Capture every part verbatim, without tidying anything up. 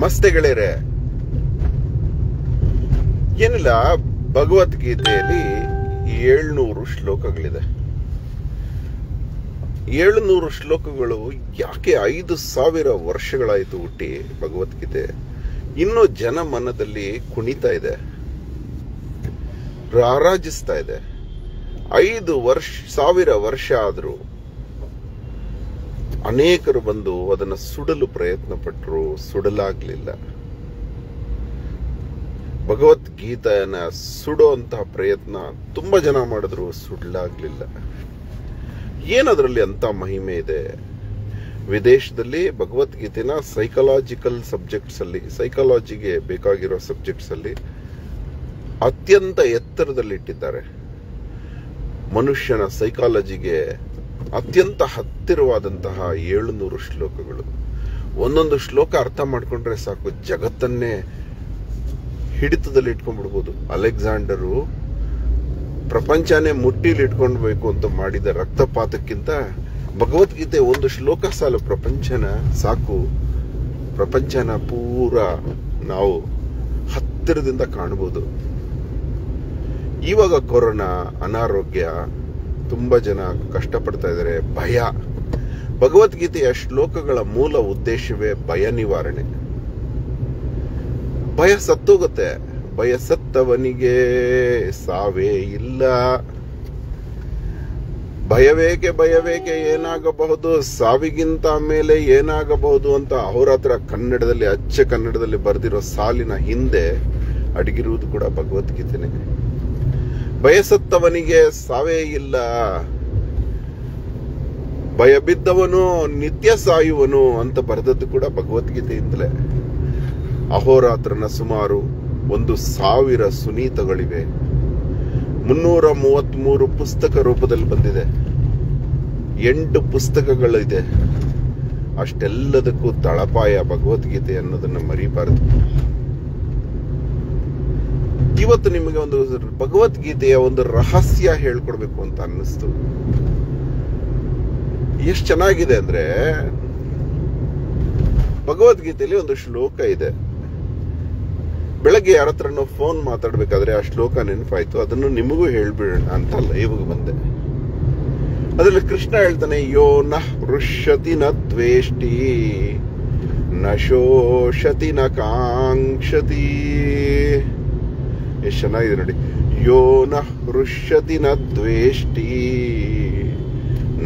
ನಮಸ್ತೆ ಗೆಳೆಯರೇ. ಏನಿಲ್ಲ, ಭಗವದ್ಗೀತೆಯಲ್ಲಿ ಏಳುನೂರು ಶ್ಲೋಕಗಳಿದೆ. ಏಳುನೂರು ಶ್ಲೋಕಗಳು ಯಾಕೆ ಐದು ಸಾವಿರ ವರ್ಷಗಳಾಯಿತು ಹುಟ್ಟಿ? ಭಗವದ್ಗೀತೆ ಇನ್ನೂ ಜನ ಮನದಲ್ಲಿ ಕುಣಿತಾ ಇದೆ, ರಾರಾಜಿಸ್ತಾ ಇದೆ. ಐದು ವರ್ಷ ಸಾವಿರ ವರ್ಷ ಆದರೂ ಅನೇಕರು ಬಂದು ಅದನ್ನು ಸುಡಲು ಪ್ರಯತ್ನ ಪಟ್ಟರು, ಸುಡಲಾಗಲಿಲ್ಲ. ಭಗವದ್ಗೀತೆಯನ್ನ ಸುಡುವಂತಹ ಪ್ರಯತ್ನ ತುಂಬಾ ಜನ ಮಾಡಿದ್ರು, ಸುಡಲಾಗಲಿಲ್ಲ. ಏನದರಲ್ಲಿ ಅಂತ ಮಹಿಮೆ ಇದೆ? ವಿದೇಶದಲ್ಲಿ ಭಗವದ್ಗೀತೆನ ಸೈಕಲಾಜಿಕಲ್ ಸಬ್ಜೆಕ್ಟ್ಸ್ ಅಲ್ಲಿ, ಸೈಕಾಲಜಿಗೆ ಬೇಕಾಗಿರೋ ಸಬ್ಜೆಕ್ಟ್ಸ್ ಅಲ್ಲಿ ಅತ್ಯಂತ ಎತ್ತರದಲ್ಲಿ ಇಟ್ಟಿದ್ದಾರೆ. ಮನುಷ್ಯನ ಸೈಕಾಲಜಿಗೆ ಅತ್ಯಂತ ಹತ್ತಿರವಾದಂತಹ ಏಳುನೂರು ಶ್ಲೋಕಗಳು. ಒಂದೊಂದು ಶ್ಲೋಕ ಅರ್ಥ ಮಾಡ್ಕೊಂಡ್ರೆ ಸಾಕು, ಜಗತ್ತನ್ನೇ ಹಿಡಿತದಲ್ಲಿ ಇಟ್ಕೊಂಡ್ಬಿಡ್ಬೋದು. ಅಲೆಕ್ಸಾಂಡರು ಪ್ರಪಂಚನೇ ಮುಟ್ಟಿಲಿ ಇಟ್ಕೊಂಡ್ಬೇಕು ಅಂತ ಮಾಡಿದ ರಕ್ತಪಾತಕ್ಕಿಂತ ಭಗವದ್ಗೀತೆ ಒಂದು ಶ್ಲೋಕ ಸಾಲು ಪ್ರಪಂಚನ ಸಾಕು. ಪ್ರಪಂಚನ ಪೂರಾ ನಾವು ಹತ್ತಿರದಿಂದ ಕಾಣಬಹುದು. ಇವಾಗ ಕೊರೋನಾ, ಅನಾರೋಗ್ಯ, ತುಂಬಾ ಜನ ಕಷ್ಟಪಡ್ತಾ ಇದ್ದಾರೆ, ಭಯ. ಭಗವದ್ಗೀತೆಯ ಶ್ಲೋಕಗಳ ಮೂಲ ಉದ್ದೇಶವೇ ಭಯ ನಿವಾರಣೆ. ಭಯ ಸತ್ತೋಗುತ್ತೆ, ಭಯ ಸತ್ತವನಿಗೆ ಸಾವೇ ಇಲ್ಲ. ಭಯವೇಕೆ ಭಯವೇಕೆ ಏನಾಗಬಹುದು, ಸಾವಿಗಿಂತ ಮೇಲೆ ಏನಾಗಬಹುದು ಅಂತ ಅಹೋರಾತ್ರ ಕನ್ನಡದಲ್ಲಿ, ಅಚ್ಚ ಕನ್ನಡದಲ್ಲಿ ಬರೆದಿರೋ ಸಾಲಿನ ಹಿಂದೆ ಅಡಗಿರುವುದು ಕೂಡ ಭಗವದ್ಗೀತೆನೇ. ಬಯಸತ್ತವನಿಗೆ ಸಾವೇ ಇಲ್ಲ, ಭಯ ಬಿದ್ದವನು ನಿತ್ಯ ಸಾಯುವನು ಅಂತ ಬರೆದದ್ದು ಕೂಡ ಭಗವದ್ಗೀತೆಯಿಂದಲೇ. ಅಹೋರಾತ್ರನ ಸುಮಾರು ಒಂದು ಸಾವಿರ ಸುನೀತಗಳಿವೆ. ಮುನ್ನೂರ ಮೂವತ್ತ್ ಮೂರು ಪುಸ್ತಕ ರೂಪದಲ್ಲಿ ಬಂದಿದೆ. ಎಂಟು ಪುಸ್ತಕಗಳಿದೆ. ಅಷ್ಟೆಲ್ಲದಕ್ಕೂ ತಳಪಾಯ ಭಗವದ್ಗೀತೆ ಅನ್ನೋದನ್ನ ಮರಿಬಾರದು. ಇವತ್ತು ನಿಮಗೆ ಒಂದು ಭಗವದ್ಗೀತೆಯ ಒಂದು ರಹಸ್ಯ ಹೇಳ್ಕೊಡ್ಬೇಕು ಅಂತ ಅನ್ನಿಸ್ತು. ಎಷ್ಟು ಚೆನ್ನಾಗಿದೆ ಅಂದ್ರೆ, ಭಗವದ್ಗೀತೆಯಲ್ಲಿ ಒಂದು ಶ್ಲೋಕ ಇದೆ. ಬೆಳಗ್ಗೆ ಯಾರ ಹತ್ರನೋ ಫೋನ್ ಮಾತಾಡ್ಬೇಕಾದ್ರೆ ಆ ಶ್ಲೋಕ ನೆನಪಾಯ್ತು, ಅದನ್ನು ನಿಮಗೂ ಹೇಳ್ಬಿಡೋಣ ಅಂತ ಲೈವ್ಗೆ ಬಂದೆ. ಅದ್ರಲ್ಲಿ ಕೃಷ್ಣ ಹೇಳ್ತಾನೆ, ಯೋ ನ ಹೃಷ್ಯತಿ ನ ದ್ವೇಷ್ಟಿ ನ ಶೋಷತಿ ನ ಕಾಂಕ್ಷತಿ. ಎಷ್ಟು ಚೆನ್ನಾಗಿದೆ ನೋಡಿ. ಯೋ ನ ಹೃಷ್ಯತಿ ನ ದ್ವೇಷ್ಟಿ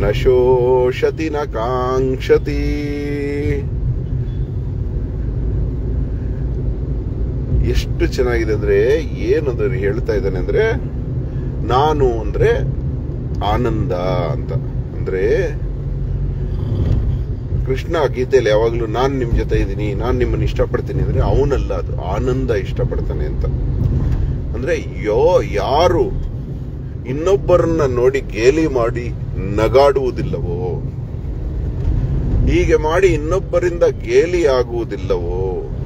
ನ ಶೋಷತಿ ನ ಕಾಂಕ್ಷತಿ. ಎಷ್ಟು ಚೆನ್ನಾಗಿದೆ ಅಂದ್ರೆ, ಏನಂದ್ರೆ ಹೇಳ್ತಾ ಇದ್ದಾನೆ ಅಂದ್ರೆ, ನಾನು ಅಂದ್ರೆ ಆನಂದ ಅಂತ. ಅಂದ್ರೆ ಕೃಷ್ಣ ಗೀತೆಯಲ್ಲಿ ಯಾವಾಗ್ಲೂ ನಾನ್ ನಿಮ್ ಜೊತೆ ಇದ್ದೀನಿ, ನಾನ್ ನಿಮ್ಮನ್ನ ಇಷ್ಟಪಡ್ತೀನಿ ಅಂದ್ರೆ ಅವನಲ್ಲ, ಅದು ಆನಂದ ಇಷ್ಟಪಡ್ತಾನೆ ಅಂತ. ಅಂದ್ರೆ ಯೋ ಯಾರು ಇನ್ನೊಬ್ಬರನ್ನ ನೋಡಿ ಗೇಲಿ ಮಾಡಿ ನಗಾಡುವುದಿಲ್ಲವೋ, ಹೀಗೆ ಮಾಡಿ ಇನ್ನೊಬ್ಬರಿಂದ ಗೇಲಿ ಆಗುವುದಿಲ್ಲವೋ,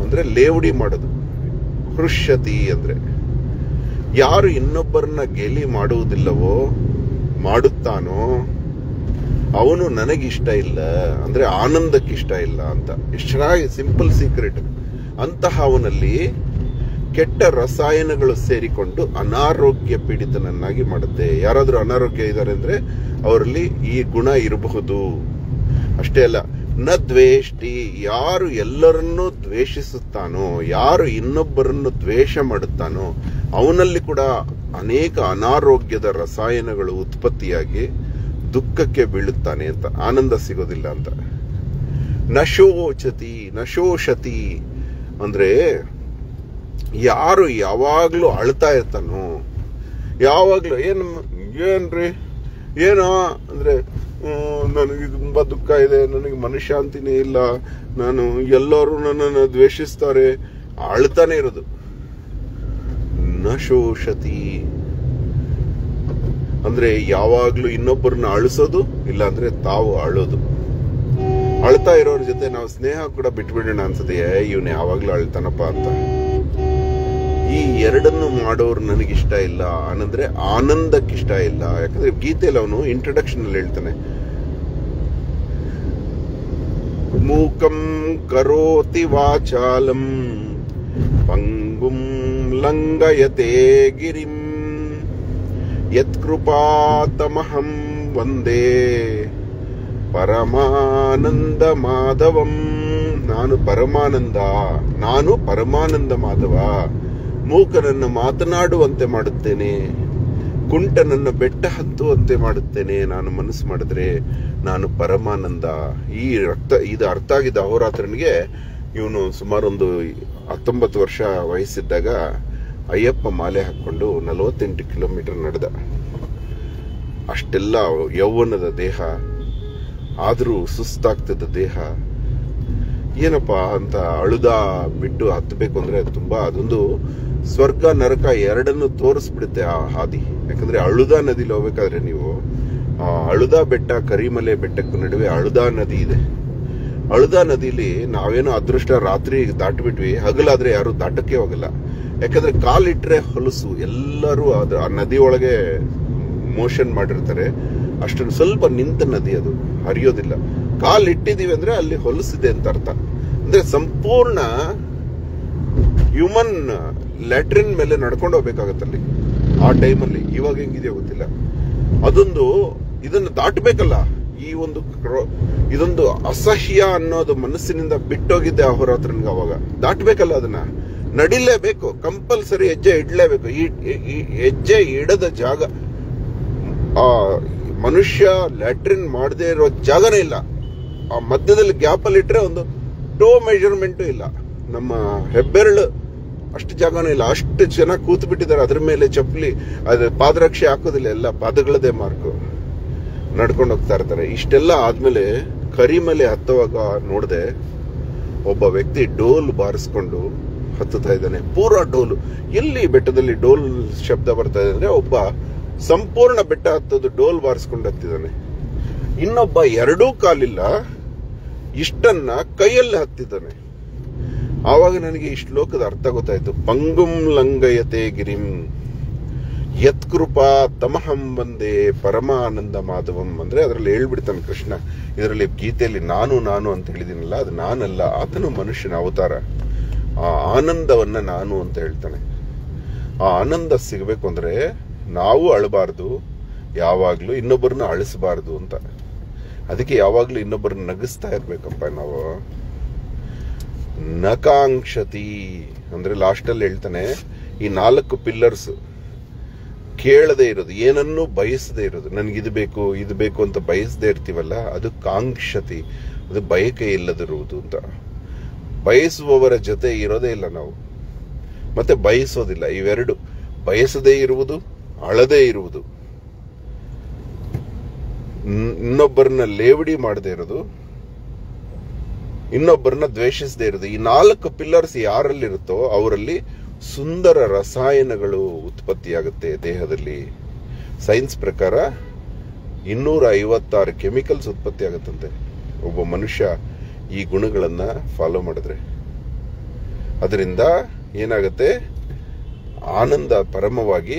ಅಂದ್ರೆ ಲೇವಡಿ ಮಾಡೋದು. ಹೃಷ್ಯತಿ ಅಂದ್ರೆ ಯಾರು ಇನ್ನೊಬ್ಬರನ್ನ ಗೇಲಿ ಮಾಡುವುದಿಲ್ಲವೋ, ಮಾಡುತ್ತಾನೋ ಅವನು ನನಗಿಷ್ಟ ಇಲ್ಲ, ಅಂದ್ರೆ ಆನಂದಕ್ಕಿಷ್ಟ ಇಲ್ಲ ಅಂತ. ಎಷ್ಟು ಚೆನ್ನಾಗಿ ಸಿಂಪಲ್ ಸೀಕ್ರೆಟ್. ಅಂತಹ ಅವನಲ್ಲಿ ಕೆಟ್ಟ ರಸಾಯನಗಳು ಸೇರಿಕೊಂಡು ಅನಾರೋಗ್ಯ ಪೀಡಿತನನ್ನಾಗಿ ಮಾಡುತ್ತೆ. ಯಾರಾದರೂ ಅನಾರೋಗ್ಯ ಇದ್ದಾರೆ ಅಂದ್ರೆ ಅವರಲ್ಲಿ ಈ ಗುಣ ಇರಬಹುದು. ಅಷ್ಟೇ ಅಲ್ಲ, ನ ದ್ವೇಷ್ಟಿ ಯಾರು ಎಲ್ಲರನ್ನೂ ದ್ವೇಷಿಸುತ್ತಾನೋ, ಯಾರು ಇನ್ನೊಬ್ಬರನ್ನು ದ್ವೇಷ ಮಾಡುತ್ತಾನೋ ಅವನಲ್ಲಿ ಕೂಡ ಅನೇಕ ಅನಾರೋಗ್ಯದ ರಸಾಯನಗಳು ಉತ್ಪತ್ತಿಯಾಗಿ ದುಃಖಕ್ಕೆ ಬೀಳುತ್ತಾನೆ ಅಂತ, ಆನಂದ ಸಿಗೋದಿಲ್ಲ ಅಂತ. ನಶೋಚತಿ ನಶೋಷತಿ ಅಂದ್ರೆ ಯಾರು ಯಾವಾಗ್ಲೂ ಅಳ್ತಾ ಇರ್ತಾನೋ, ಯಾವಾಗ್ಲೂ ಏನ್ ಏನ್ರಿ ಏನೋ ಅಂದ್ರೆ ನನಗೆ ತುಂಬಾ ದುಃಖ ಇದೆ, ನನಗೆ ಮನಃಶಾಂತಿನೇ ಇಲ್ಲ, ನಾನು ಎಲ್ಲರೂ ನನ್ನನ್ನು ದ್ವೇಷಿಸ್ತಾರೆ, ಅಳ್ತಾನೆ ಇರೋದು. ನಶೋಷತಿ ಅಂದ್ರೆ ಯಾವಾಗ್ಲೂ ಇನ್ನೊಬ್ಬರನ್ನ ಅಳಿಸೋದು, ಇಲ್ಲ ಅಂದ್ರೆ ತಾವು ಅಳೋದು. ಅಳ್ತಾ ಇರೋರ ಜೊತೆ ನಾವು ಸ್ನೇಹ ಕೂಡ ಬಿಟ್ಬಿಡೋಣ ಅನ್ಸುತ್ತೆ, ಇವನು ಯಾವಾಗ್ಲೂ ಅಳ್ತಾನಪ್ಪ ಅಂತ. ಈ ಎರಡನ್ನು ಮಾಡೋರು ನನಗಿಷ್ಟ ಇಲ್ಲ ಅನ್ನಂದ್ರೆ ಆನಂದಕ್ಕಿಷ್ಟ ಇಲ್ಲ. ಯಾಕಂದ್ರೆ ಗೀತೆಯಲ್ಲಿ ಅವನು ಇಂಟ್ರಡಕ್ಷನ್ ಅಲ್ಲಿ ಹೇಳ್ತಾನೆ, मूकं करोति वाचालं पंगुं लंघयते गिरिं यत्कृपातमहं वंदे परमानंद माधवं। नानु परमानंद नानु परमानंद माधव, ಮೂಕನನ್ನು ಮಾತನಾಡುವಂತೆ ಮಾಡುತ್ತೇನೆ, ಕುಂಟನನ್ನು ಬೆಟ್ಟ ಹತ್ತುವಂತೆ ಮಾಡುತ್ತೇನೆ, ನಾನು ಮನಸ್ಸು ಮಾಡಿದ್ರೆ ನಾನು ಪರಮಾನಂದ. ಈ ಅರ್ಥ ಇದು ಅರ್ಥ ಆಗಿದೆ ಅಹೋರಾತ್ರನಿಗೆ. ಇವನು ಸುಮಾರೊಂದು ಹತ್ತೊಂಬತ್ತು ವರ್ಷ ವಯಸ್ಸಿದ್ದಾಗ ಅಯ್ಯಪ್ಪ ಮಾಲೆ ಹಾಕ್ಕೊಂಡು ನಲವತ್ತೆಂಟು ಕಿಲೋಮೀಟರ್ ನಡೆದ. ಅಷ್ಟೆಲ್ಲ ಯೌವನದ ದೇಹ, ಆದರೂ ಸುಸ್ತಾಗ್ತದ ದೇಹ. ಏನಪ್ಪ ಅಂತ ಅಳುದ ಬಿಟ್ಟು ಹತ್ತಬೇಕು ಅಂದ್ರೆ ತುಂಬಾ ಅದೊಂದು ಸ್ವರ್ಗ ನರಕ ಎರಡನ್ನು ತೋರಿಸ್ಬಿಡುತ್ತೆ ಆ ಹಾದಿ. ಯಾಕಂದ್ರೆ ಅಳುದ ನದಿಲಿ ಹೋಗ್ಬೇಕಾದ್ರೆ ನೀವು ಅಳುದ ಬೆಟ್ಟ ಕರಿಮಲೆ ಬೆಟ್ಟಕ್ಕೂ ನಡುವೆ ಅಳುದ ನದಿ ಇದೆ. ಅಳುದ ನದಿಲಿ ನಾವೇನೋ ಅದೃಷ್ಟ ರಾತ್ರಿ ದಾಟ್ಬಿಟ್ವಿ, ಹಗಲಾದ್ರೆ ಯಾರು ದಾಟಕ್ಕೆ ಹೋಗಲ್ಲ. ಯಾಕಂದ್ರೆ ಕಾಲಿಟ್ರೆ ಹೊಲಸು, ಎಲ್ಲರೂ ಅದ್ರ ಆ ನದಿ ಒಳಗೆ ಮೋಷನ್ ಮಾಡಿರ್ತಾರೆ. ಅಷ್ಟೊಂದು ಸ್ವಲ್ಪ ನಿಂತ ನದಿ, ಅದು ಹರಿಯೋದಿಲ್ಲ. ಕಾಲಿಟ್ಟಿದೀವಿ ಅಂದ್ರೆ ಅಲ್ಲಿ ಹೊಲಸಿದೆ ಅಂತ ಅರ್ಥ. ಅಂದ್ರೆ ಸಂಪೂರ್ಣ ಹ್ಯೂಮನ್ ಲ್ಯಾಟ್ರಿನ್ ಮೇಲೆ ನಡ್ಕೊಂಡು ಹೋಗ್ಬೇಕಾಗತ್ತಲ್ಲಿ ಆ ಟೈಮಲ್ಲಿ. ಇವಾಗ ಹೆಂಗಿದೆಯೋ ಗೊತ್ತಿಲ್ಲ. ಅದೊಂದು ಇದನ್ನು ದಾಟಬೇಕಲ್ಲ, ಈ ಒಂದು ಇದೊಂದು ಅಸಹ್ಯ ಅನ್ನೋದು ಮನಸ್ಸಿನಿಂದ ಬಿಟ್ಟೋಗಿದ್ದೆ ಅಹೋರಾತ್ರನ್ಗೆ. ಅವಾಗ ದಾಟಬೇಕಲ್ಲ, ಅದನ್ನ ನಡಿಲೇಬೇಕು, ಕಂಪಲ್ಸರಿ ಹೆಜ್ಜೆ ಇಡಲೇಬೇಕು. ಈ ಹೆಜ್ಜೆ ಇಡದ ಜಾಗ, ಆ ಮನುಷ್ಯ ಲ್ಯಾಟ್ರಿನ್ ಮಾಡದೇ ಇರೋ ಜಾಗನೇ ಇಲ್ಲ. ಆ ಮಧ್ಯದಲ್ಲಿ ಗ್ಯಾಪ್ ಅಲ್ಲಿ ಇಟ್ರೆ ಒಂದು ಟೋ ಮೆಜರ್ಮೆಂಟು ಇಲ್ಲ, ನಮ್ಮ ಹೆಬ್ಬೆರಳು ಅಷ್ಟು ಜಾಗನೂ ಇಲ್ಲ. ಅಷ್ಟು ಜನ ಕೂತು ಬಿಟ್ಟಿದ್ದಾರೆ ಅದ್ರ ಮೇಲೆ, ಚಪ್ಪಲಿ ಅದ್ರ ಪಾದರಕ್ಷೆ ಹಾಕೋದಿಲ್ಲ, ಎಲ್ಲ ಪಾದಗಳದೇ ಮಾರ್ಕು, ನಡ್ಕೊಂಡು ಹೋಗ್ತಾ ಇರ್ತಾರೆ. ಇಷ್ಟೆಲ್ಲ ಆದ್ಮೇಲೆ ಕರಿಮಲೆ ಹತ್ತುವಾಗ ನೋಡದೆ ಒಬ್ಬ ವ್ಯಕ್ತಿ ಡೋಲ್ ಬಾರಿಸ್ಕೊಂಡು ಹತ್ತುತ್ತಾ ಇದ್ದಾನೆ. ಪೂರಾ ಡೋಲು. ಎಲ್ಲಿ ಬೆಟ್ಟದಲ್ಲಿ ಡೋಲ್ ಶಬ್ದ ಬರ್ತಾ ಇದೆ ಅಂದ್ರೆ ಒಬ್ಬ ಸಂಪೂರ್ಣ ಬೆಟ್ಟ ಹತ್ತೋದು ಡೋಲ್ ಬಾರಿಸ್ಕೊಂಡು ಹತ್ತಿದ್ದಾನೆ. ಇನ್ನೊಬ್ಬ ಎರಡೂ ಕಾಲಿಲ್ಲ, ಇಷ್ಟನ್ನ ಕೈಯಲ್ಲಿ ಹತ್ತಿದ್ದಾನೆ. ಆವಾಗ ನನಗೆ ಈ ಶ್ಲೋಕದ ಅರ್ಥ ಗೊತ್ತಾಯ್ತು. ಪಂಗುಂ ಲಂಗಯತೆ ಗಿರಿಂ ಯತ್ಕೃಪಾ ತಮಹಂ ವಂದೇ ಪರಮಾನಂದ ಮಾಧವಂ. ಅಂದ್ರೆ ಅದರಲ್ಲಿ ಹೇಳ್ಬಿಡ್ತಾನೆ ಕೃಷ್ಣ. ಇದರಲ್ಲಿ ಗೀತೆಯಲ್ಲಿ ನಾನು ನಾನು ಅಂತ ಹೇಳಿದಿನಲ್ಲ, ಅದು ನಾನಲ್ಲ, ಆತನು ಮನುಷ್ಯನ ಅವತಾರ. ಆ ಆನಂದವನ್ನ ನಾನು ಅಂತ ಹೇಳ್ತಾನೆ. ಆ ಆನಂದ ಸಿಗಬೇಕು ಅಂದ್ರೆ ನಾವು ಅಳಬಾರ್ದು, ಯಾವಾಗ್ಲೂ ಇನ್ನೊಬ್ಬರನ್ನ ಅಳಿಸಬಾರ್ದು ಅಂತ. ಅದಕ್ಕೆ ಯಾವಾಗ್ಲೂ ಇನ್ನೊಬ್ಬರನ್ನ ನಗಿಸ್ತಾ ಇರ್ಬೇಕಪ್ಪ ನಾವು. ನಕಾಂಕ್ಷತಿ ಅಂದ್ರೆ ಲಾಸ್ಟ್ ಅಲ್ಲಿ ಹೇಳ್ತಾನೆ, ಈ ನಾಲ್ಕು ಪಿಲ್ಲರ್ಸ್, ಕೇಳದೆ ಇರೋದು, ಏನನ್ನು ಬಯಸದೆ ಇರೋದು, ನನ್ಗಿದು ಬೇಕು ಇದು ಬೇಕು ಅಂತ ಬಯಸದೆ ಇರ್ತೀವಲ್ಲ, ಅದು ಕಾಂಕ್ಷತಿ, ಅದು ಬಯಕೆ ಇಲ್ಲದಿರುವುದು ಅಂತ. ಬಯಸುವವರ ಜೊತೆ ಇರೋದೇ ಇಲ್ಲ ನಾವು, ಮತ್ತೆ ಬಯಸೋದಿಲ್ಲ. ಇವೆರಡು, ಬಯಸದೇ ಇರುವುದು, ಅಳದೇ ಇರುವುದು, ಇನ್ನೊಬ್ಬರನ್ನ ಲೇವಡಿ ಮಾಡದೇ ಇರೋದು, ಇನ್ನೊಬ್ಬರನ್ನ ದ್ವೇಷಿಸದೇ ಇರೋದು. ಈ ನಾಲ್ಕು ಪಿಲ್ಲರ್ಸ್ ಯಾರಲ್ಲಿರುತ್ತೋ ಅವರಲ್ಲಿ ಸುಂದರ ರಸಾಯನಗಳು ಉತ್ಪತ್ತಿಯಾಗುತ್ತೆ ದೇಹದಲ್ಲಿ. ಸೈನ್ಸ್ ಪ್ರಕಾರ ಇನ್ನೂರ ಐವತ್ತಾರು ಕೆಮಿಕಲ್ಸ್ ಉತ್ಪತ್ತಿ ಆಗುತ್ತಂತೆ ಒಬ್ಬ ಮನುಷ್ಯ ಈ ಗುಣಗಳನ್ನ ಫಾಲೋ ಮಾಡಿದ್ರೆ. ಅದರಿಂದ ಏನಾಗುತ್ತೆ, ಆನಂದ ಪರಮವಾಗಿ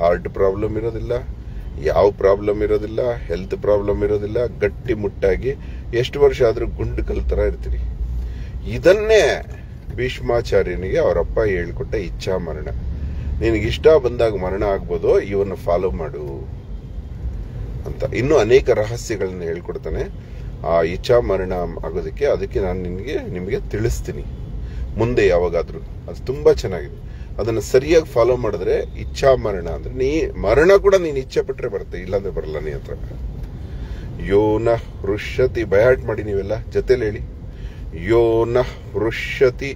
ಹಾರ್ಟ್ ಪ್ರಾಬ್ಲಮ್ ಇರೋದಿಲ್ಲ, ಯಾವ ಪ್ರಾಬ್ಲಮ್ ಇರೋದಿಲ್ಲ, ಹೆಲ್ತ್ ಪ್ರಾಬ್ಲಮ್ ಇರೋದಿಲ್ಲ, ಗಟ್ಟಿ ಮುಟ್ಟಾಗಿ ಎಷ್ಟು ವರ್ಷ ಆದ್ರೂ ಗುಂಡು ಕಲ್ ತರ ಇರ್ತೀರಿ. ಇದನ್ನೇ ಭೀಷ್ಮಾಚಾರ್ಯನಿಗೆ ಅವರಪ್ಪ ಹೇಳ್ಕೊಟ್ಟ ಇಚ್ಛಾ ಮರಣ. ನಿನಗಿಷ್ಟ ಬಂದಾಗ ಮರಣ ಆಗ್ಬೋದು, ಇವನ್ನು ಫಾಲೋ ಮಾಡು ಅಂತ. ಇನ್ನೂ ಅನೇಕ ರಹಸ್ಯಗಳನ್ನ ಹೇಳ್ಕೊಡ್ತಾನೆ. ಆ ಇಚ್ಛಾ ಮರಣ ಆಗೋದಕ್ಕೆ ಅದಕ್ಕೆ ನಾನು ನಿನಗೆ ನಿಮಗೆ ತಿಳಿಸ್ತೀನಿ ಮುಂದೆ ಯಾವಾಗಾದ್ರೂ. ಅದು ತುಂಬಾ ಚೆನ್ನಾಗಿದೆ. ಅದನ್ನು ಸರಿಯಾಗಿ ಫಾಲೋ ಮಾಡಿದ್ರೆ ಇಚ್ಛಾ ಮರಣ ಅಂದ್ರೆ ನೀ ಮರಣ ಕೂಡ ನೀನ್ ಇಚ್ಛೆ ಪಟ್ರೆ ಬರುತ್ತೆ, ಇಲ್ಲಾಂದ್ರೆ ಬರಲ್ಲ ನೀ ಹತ್ರ. ಯೋನ ಹೃಷ್ಯತಿ, ಬಯಾಟ್ ಮಾಡಿ ನೀವೆಲ್ಲ ಜೊತೆಲಿ ಹೇಳಿ. ಯೋನ ಹೃಷ್ಯತಿ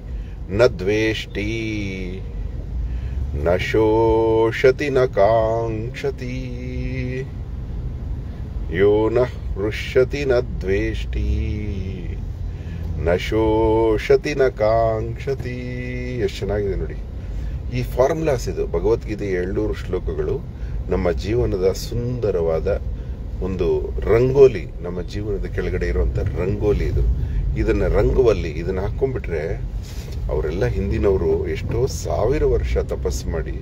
ನ ದ್ವೇಷ್ಟಿ ನ ಶೋಷತಿ ನ ಕಾಂಕ್ಷತಿ. ಯೋನ ಹೃಷ್ಯತಿ ನ ದ್ವೇಷ್ಟಿ ನ ಶೋಷತಿ ನ ಕಾಂಕ್ಷತಿ. ಎಷ್ಟು ಚೆನ್ನಾಗಿದೆ ನೋಡಿ ಈ ಫಾರ್ಮುಲಾಸ್. ಇದು ಭಗವದ್ಗೀತೆ ಏಳ್ನೂರು ಶ್ಲೋಕಗಳು ನಮ್ಮ ಜೀವನದ ಸುಂದರವಾದ ಒಂದು ರಂಗೋಲಿ, ನಮ್ಮ ಜೀವನದ ಕೆಳಗಡೆ ಇರುವಂತ ರಂಗೋಲಿ ಇದು. ಇದನ್ನ ರಂಗವಲ್ಲಿ ಇದನ್ನ ಹಾಕೊಂಡ್ಬಿಟ್ರೆ ಅವರೆಲ್ಲ ಹಿಂದಿನವರು ಎಷ್ಟೋ ಸಾವಿರ ವರ್ಷ ತಪಸ್ಸು ಮಾಡಿ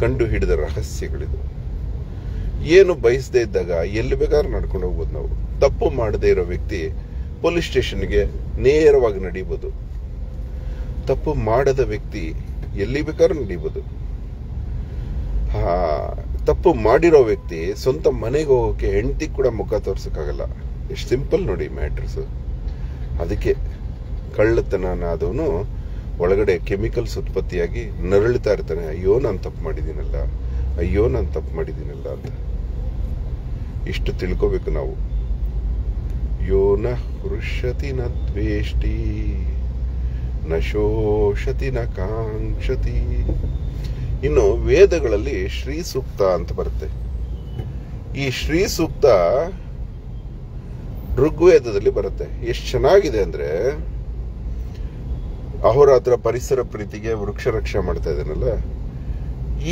ಕಂಡು ಹಿಡಿದ ರಹಸ್ಯಗಳಿದು. ಏನು ಬಯಸದೇ ಇದ್ದಾಗ ಎಲ್ಲಿ ಬೇಕಾದ್ರೂ ನಡ್ಕೊಂಡು ಹೋಗ್ಬೋದು ನಾವು. ತಪ್ಪು ಮಾಡದೇ ಇರೋ ವ್ಯಕ್ತಿ ಪೊಲೀಸ್ ಸ್ಟೇಷನ್ಗೆ ನೇರವಾಗಿ ನಡೆಯಬಹುದು. ತಪ್ಪು ಮಾಡದ ವ್ಯಕ್ತಿ ಎಲ್ಲಿ ಬೇಕಾದರೂ ನಡೆಯಬಹುದು. ತಪ್ಪು ಮಾಡಿರೋ ವ್ಯಕ್ತಿ ಸ್ವಂತ ಮನೆಗೆ ಹೋಗೋಕೆ ಹೆಂಡತಿ ಕೂಡ ಮುಖ ತೋರಿಸಕ್ಕಾಗಲ್ಲ. ಎಷ್ಟು ಸಿಂಪಲ್ ನೋಡಿ ಮ್ಯಾಟರ್ಸ್. ಅದಕ್ಕೆ ಕಳ್ಳತನ ಆದವನು ಒಳಗಡೆ ಕೆಮಿಕಲ್ಸ್ ಉತ್ಪತ್ತಿಯಾಗಿ ನರಳುತ್ತಾ ಇರ್ತಾನೆ, ಅಯ್ಯೋ ನಾನು ತಪ್ಪು ಮಾಡಿದ್ದೀನಲ್ಲ, ಅಯ್ಯೋ ನಾನು ತಪ್ಪು ಮಾಡಿದ್ದೀನಲ್ಲ ಅಂತ. ಇಷ್ಟು ತಿಳ್ಕೋಬೇಕು ನಾವು. ಯೋನ ಹೃಷ್ಯತಿ ನ ದ್ವೇಷ್ಟಿ ನ ಶೋಷತಿ ನ ಕಾಂಕ್ಷತಿ. ಇನ್ನು ವೇದಗಳಲ್ಲಿ ಶ್ರೀ ಸೂಕ್ತ ಅಂತ ಬರುತ್ತೆ. ಈ ಶ್ರೀ ಸೂಕ್ತ ಋಗ್ವೇದದಲ್ಲಿ ಬರುತ್ತೆ. ಎಷ್ಟು ಚೆನ್ನಾಗಿದೆ ಅಂದ್ರೆ, ಅಹೋರಾತ್ರ ಪರಿಸರ ಪ್ರೀತಿಗೆ ವೃಕ್ಷ ರಕ್ಷೆ ಮಾಡ್ತಾ ಇದ್ದಾನಲ್ಲ,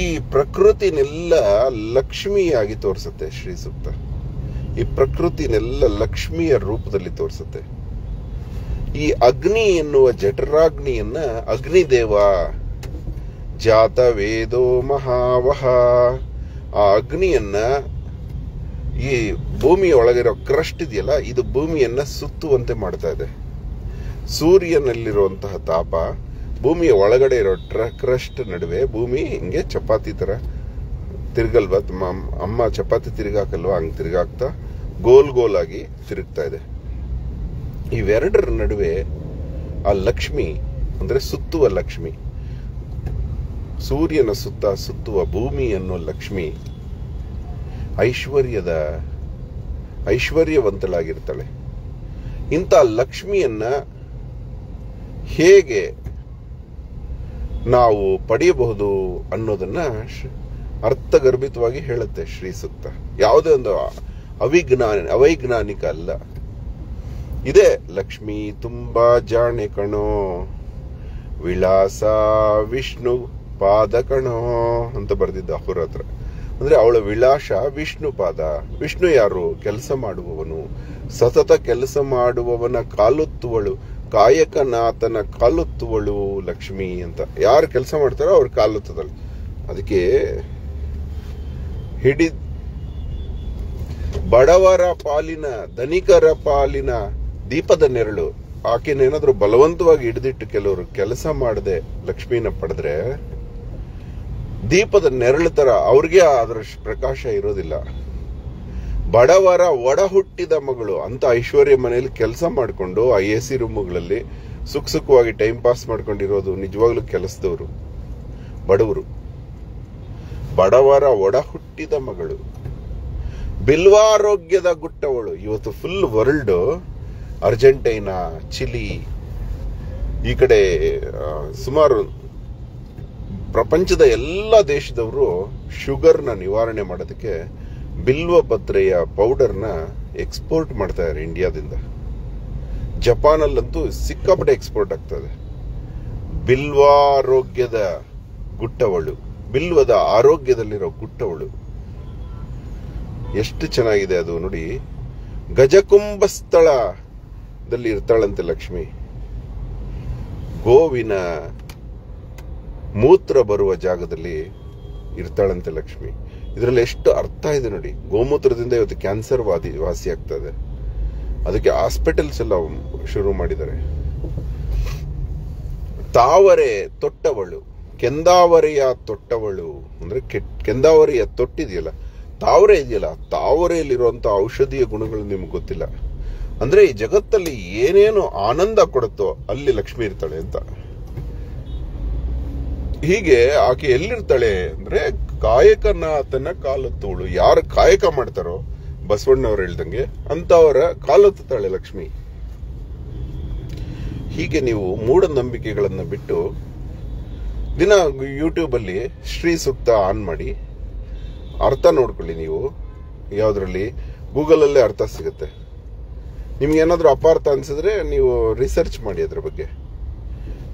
ಈ ಪ್ರಕೃತಿನೆಲ್ಲ ಲಕ್ಷ್ಮಿಯಾಗಿ ತೋರಿಸುತ್ತೆ ಶ್ರೀ ಸೂಕ್ತ. ಈ ಪ್ರಕೃತಿನೆಲ್ಲ ಲಕ್ಷ್ಮಿಯ ರೂಪದಲ್ಲಿ ತೋರಿಸುತ್ತೆ. ಈ ಅಗ್ನಿ ಎನ್ನುವ ಜಠರಾಗ್ನಿಯನ್ನ ಅಗ್ನಿದೇವ ಜಾತ ವೇದೋ ಮಹಾವಹ, ಆ ಅಗ್ನಿಯನ್ನ ಈ ಭೂಮಿಯ ಒಳಗಿರೋ ಕ್ರಸ್ಟ್ ಇದೆಯಲ್ಲ, ಇದು ಭೂಮಿಯನ್ನ ಸುತ್ತುವಂತೆ ಮಾಡ್ತಾ ಇದೆ. ಸೂರ್ಯನಲ್ಲಿರುವಂತಹ ತಾಪ ಭೂಮಿಯ ಒಳಗಡೆ ಇರೋ ಟ್ರ ಕ್ರಸ್ಟ್ ನಡುವೆ ಭೂಮಿ ಹಿಂಗೆ ಚಪಾತಿ ತರ ತಿರ್ಗಲ್ವಾ, ಅಮ್ಮ ಚಪಾತಿ ತಿರ್ಗಾಕಲ್ವಾ, ಹಂಗೆ ತಿರ್ಗಾಕ್ತಾ ಗೋಲ್ ಗೋಲ್ ಆಗಿ ತಿರುಗ್ತಾ ಇದೆ. ಇವೆರಡರ ನಡುವೆ ಆ ಲಕ್ಷ್ಮಿ ಅಂದ್ರೆ ಸುತ್ತುವ ಲಕ್ಷ್ಮಿ, ಸೂರ್ಯನ ಸುತ್ತ ಸುತ್ತುವ ಭೂಮಿ ಅನ್ನೋ ಲಕ್ಷ್ಮಿ ಐಶ್ವರ್ಯದ ಐಶ್ವರ್ಯವಂತಳಾಗಿರ್ತಾಳೆ. ಇಂಥ ಲಕ್ಷ್ಮಿಯನ್ನ ಹೇಗೆ ನಾವು ಪಡೆಯಬಹುದು ಅನ್ನೋದನ್ನ ಅರ್ಥಗರ್ಭಿತವಾಗಿ ಹೇಳುತ್ತೆ ಶ್ರೀ ಸೂಕ್ತ. ಯಾವುದೇ ಒಂದು ಅವಿಜ್ಞಾನ ಅವೈಜ್ಞಾನಿಕ ಅಲ್ಲ. ಇದೇ ಲಕ್ಷ್ಮಿ ತುಂಬಾ ಜಾಣೆ ಕಣೋ, ವಿಳಾಸ ವಿಷ್ಣು ಪಾದ ಕಣೋ ಅಂತ ಬರೆದಿದ್ದ ಅಹೋರಾತ್ರ. ಅಂದ್ರೆ ಅವಳ ವಿಳಾಸ ವಿಷ್ಣು ಪಾದ. ವಿಷ್ಣು ಯಾರು? ಕೆಲಸ ಮಾಡುವವನು. ಸತತ ಕೆಲಸ ಮಾಡುವವನ ಕಾಲೊತ್ತುವಳು, ಕಾಯಕನಾಥನ ಕಾಲೊತ್ತುವಳು ಲಕ್ಷ್ಮಿ ಅಂತ. ಯಾರು ಕೆಲಸ ಮಾಡ್ತಾರೋ ಅವ್ರ ಕಾಲೊತ್ತದಳು. ಅದಕ್ಕೆ ಹಿಡಿ ಬಡವರ ಪಾಲಿನ ಧನಿಕರ ಪಾಲಿನ ದೀಪದ ನೆರಳು. ಆಕೆನೇನಾದ್ರೂ ಬಲವಂತವಾಗಿ ಹಿಡಿದಿಟ್ಟು ಕೆಲವರು ಕೆಲಸ ಮಾಡದೆ ಲಕ್ಷ್ಮಿನ ಪಡೆದ್ರೆ ದೀಪದ ನೆರಳು ತರ ಅವ್ರಿಗೆ ಅದರ ಪ್ರಕಾಶ ಇರೋದಿಲ್ಲ. ಬಡವರ ಒಡ ಹುಟ್ಟಿದ ಮಗಳು ಅಂತ ಐಶ್ವರ್ಯ ಮನೆಯಲ್ಲಿ ಕೆಲಸ ಮಾಡಿಕೊಂಡು ಆ ಎ ಸಿ ರೂಮ್ಗಳಲ್ಲಿ ಸುಖ ಸುಖವಾಗಿ ಟೈಮ್ ಪಾಸ್ ಮಾಡ್ಕೊಂಡಿರೋದು ನಿಜವಾಗ್ಲೂ ಕೆಲಸದವರು, ಬಡವರು. ಬಡವರ ಒಡ ಹುಟ್ಟಿದ ಮಗಳು, ಬಿಲ್ವಾರೋಗ್ಯದ ಗುಟ್ಟವಳು. ಇವತ್ತು ಫುಲ್ ವರ್ಲ್ಡ್ ಅರ್ಜೆಂಟೈನಾ, ಚಿಲಿ, ಈ ಕಡೆ ಸುಮಾರು ಪ್ರಪಂಚದ ಎಲ್ಲ ದೇಶದವರು ಶುಗರ್ನ ನಿವಾರಣೆ ಮಾಡೋದಕ್ಕೆ ಬಿಲ್ವಪತ್ರೆಯ ಪೌಡರ್ನ ಎಕ್ಸ್ಪೋರ್ಟ್ ಮಾಡ್ತಾರೆ ಇಂಡಿಯಾದಿಂದ. ಜಪಾನಲ್ಲಂತೂ ಸಿಕ್ಕಾಪಟ್ಟೆ ಎಕ್ಸ್ಪೋರ್ಟ್ ಆಗ್ತದೆ. ಬಿಲ್ವಾರೋಗ್ಯದ ಗುಟ್ಟವಳು, ಬಿಲ್ವದ ಆರೋಗ್ಯದಲ್ಲಿರೋ ಗುಟ್ಟವಳು. ಎಷ್ಟು ಚೆನ್ನಾಗಿದೆ ಅದು ನೋಡಿ. ಗಜಕುಂಭ ಸ್ಥಳದಲ್ಲಿ ಇರ್ತಾಳಂತೆ ಲಕ್ಷ್ಮಿ. ಗೋವಿನ ಮೂತ್ರ ಬರುವ ಜಾಗದಲ್ಲಿ ಇರ್ತಾಳಂತೆ ಲಕ್ಷ್ಮಿ. ಇದರಲ್ಲಿ ಎಷ್ಟು ಅರ್ಥ ಇದೆ ನೋಡಿ. ಗೋಮೂತ್ರದಿಂದ ಇವತ್ತು ಕ್ಯಾನ್ಸರ್ ವಾದಿ ವಾಸಿ ಆಗ್ತದೆ. ಅದಕ್ಕೆ ಹಾಸ್ಪಿಟಲ್ಸ್ ಎಲ್ಲ ಶುರು ಮಾಡಿದ್ದಾರೆ. ತಾವರೆ ತೊಟ್ಟವಳು, ಕೆಂದಾವರೆಯ ತೊಟ್ಟವಳು ಅಂದ್ರೆ ಕೆಂದಾವರೆಯ ತೊಟ್ಟಿದೆಯಲ್ಲ, ತಾವರೆ ಇದೆಯಲ್ಲ, ತಾವರೆಯಲ್ಲಿರುವಂತಹ ಔಷಧೀಯ ಗುಣಗಳು ನಿಮ್ಗೆ ಗೊತ್ತಿಲ್ಲ. ಅಂದ್ರೆ ಈ ಜಗತ್ತಲ್ಲಿ ಏನೇನು ಆನಂದ ಕೊಡುತ್ತೋ ಅಲ್ಲಿ ಲಕ್ಷ್ಮಿ ಇರ್ತಾಳೆ ಅಂತ. ಹೀಗೆ ಆಕೆ ಎಲ್ಲಿರ್ತಾಳೆ ಅಂದ್ರೆ ಕಾಯಕನಾಥನ ಕಾಲೊತ್ತುವಳು. ಯಾರು ಕಾಯಕ ಮಾಡ್ತಾರೋ ಬಸವಣ್ಣವ್ರು ಹೇಳ್ದಂಗೆ ಅಂತವರ ಕಾಲೊತ್ತಾಳೆ ಲಕ್ಷ್ಮಿ. ಹೀಗೆ ನೀವು ಮೂಢನಂಬಿಕೆಗಳನ್ನ ಬಿಟ್ಟು ದಿನ ಯೂಟ್ಯೂಬ್ ಅಲ್ಲಿ ಶ್ರೀ ಸೂಕ್ತ ಆನ್ ಮಾಡಿ ಅರ್ಥ ನೋಡ್ಕೊಳ್ಳಿ. ನೀವು ಯಾವ್ದ್ರಲ್ಲಿ ಗೂಗಲಲ್ಲೇ ಅರ್ಥ ಸಿಗುತ್ತೆ. ನಿಮ್ಗೆ ಏನಾದ್ರು ಅಪಾರ್ಥ ಅನ್ಸಿದ್ರೆ ನೀವು ರಿಸರ್ಚ್ ಮಾಡಿ ಅದ್ರ ಬಗ್ಗೆ.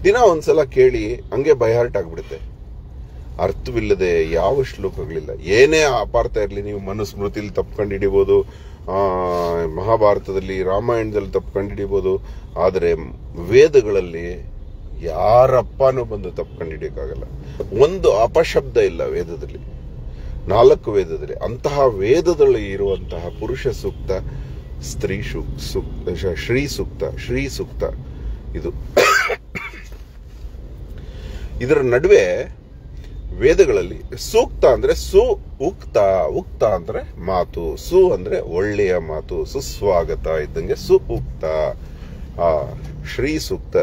ದಿನ ಒಂದ್ಸಲ ಕೇಳಿ ಹಂಗೆ ಬೈಹಾರ್ಟ್ ಆಗ್ಬಿಡುತ್ತೆ. ಅರ್ಥವಿಲ್ಲದೆ ಯಾವ ಶ್ಲೋಕಗಳಿಲ್ಲ. ಏನೇ ಅಪಾರ್ಥ ಇರಲಿ, ನೀವು ಮನುಸ್ಮೃತಿಲಿ ತಪ್ಕೊಂಡು ಹಿಡಿಬೋದು, ಮಹಾಭಾರತದಲ್ಲಿ ರಾಮಾಯಣದಲ್ಲಿ ತಪ್ಕೊಂಡು ಹಿಡಿಬೋದು, ಆದರೆ ವೇದಗಳಲ್ಲಿ ಯಾರಪ್ಪನೂ ಬಂದು ತಪ್ಕೊಂಡು ಹಿಡಿಯೋಕ್ಕಾಗಲ್ಲ. ಒಂದು ಅಪಶಬ್ದ ಇಲ್ಲ ವೇದದಲ್ಲಿ, ನಾಲ್ಕು ವೇದದಲ್ಲಿ. ಅಂತಹ ವೇದದಲ್ಲಿ ಇರುವಂತಹ ಪುರುಷ ಸೂಕ್ತ ಸ್ತ್ರೀ ಸೂಕ್ತ ಶ್ರೀ ಸೂಕ್ತ ಶ್ರೀ ಸೂಕ್ತ ಇದು. ಇದರ ನಡುವೆ ವೇದಗಳಲ್ಲಿ ಸೂಕ್ತ ಅಂದ್ರೆ ಸು ಉಕ್ತ, ಉಕ್ತ ಅಂದ್ರೆ ಮಾತು, ಸು ಅಂದ್ರೆ ಒಳ್ಳೆಯ ಮಾತು, ಸುಸ್ವಾಗತ ಇದ್ದಂಗೆ ಸು ಉಕ್ತ. ಆ ಶ್ರೀ ಸೂಕ್ತ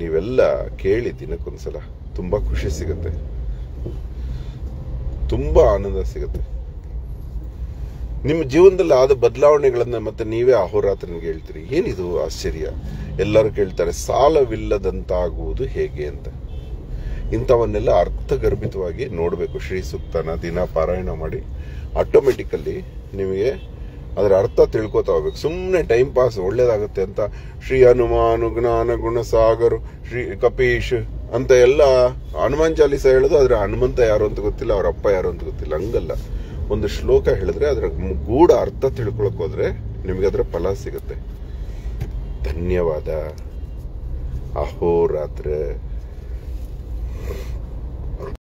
ನೀವೆಲ್ಲ ಕೇಳಿ ದಿನಕ್ಕೊಂದ್ಸಲ, ತುಂಬಾ ಖುಷಿ ಸಿಗುತ್ತೆ, ತುಂಬಾ ಆನಂದ ಸಿಗುತ್ತೆ ನಿಮ್ಮ ಜೀವನದಲ್ಲಿ. ಆದ ಬದಲಾವಣೆಗಳನ್ನು ಮತ್ತೆ ನೀವೇ ಅಹೋರಾತ್ರನಿಗೆ ಹೇಳ್ತೀರಿ, ಏನಿದು ಆಶ್ಚರ್ಯ. ಎಲ್ಲರೂ ಕೇಳ್ತಾರೆ ಸಾಲವಿಲ್ಲದಂತಾಗುವುದು ಹೇಗೆ ಅಂತ. ಇಂಥವನ್ನೆಲ್ಲ ಅರ್ಥಗರ್ಭಿತವಾಗಿ ನೋಡಬೇಕು. ಶ್ರೀ ಸೂಕ್ತನ ದಿನ ಪಾರಾಯಣ ಮಾಡಿ ಆಟೋಮೆಟಿಕಲ್ಲಿ ನಿಮಗೆ ಅದರ ಅರ್ಥ ತಿಳ್ಕೊತಾ ಹೋಗ್ಬೇಕು. ಸುಮ್ಮನೆ ಟೈಮ್ ಪಾಸ್ ಒಳ್ಳೇದಾಗುತ್ತೆ ಅಂತ ಶ್ರೀ ಹನುಮಾನು ಜ್ಞಾನ ಗುಣ ಸಾಗರು ಶ್ರೀ ಕಪೀಶ್ ಅಂತ ಎಲ್ಲ ಹನುಮಾನ್ ಚಾಲೀಸ ಹೇಳೋದು, ಆದರೆ ಹನುಮಂತ ಯಾರು ಅಂತ ಗೊತ್ತಿಲ್ಲ, ಅವ್ರ ಅಪ್ಪ ಯಾರು ಅಂತ ಗೊತ್ತಿಲ್ಲ. ಹಂಗಲ್ಲ, ಒಂದು ಶ್ಲೋಕ ಹೇಳಿದ್ರೆ ಅದರ ಗೂಢ ಅರ್ಥ ತಿಳ್ಕೊಳಕ್ ಹೋದ್ರೆ ನಿಮಗೆ ಅದರ ಫಲ ಸಿಗುತ್ತೆ. ಧನ್ಯವಾದ. ಅಹೋರಾತ್ರ.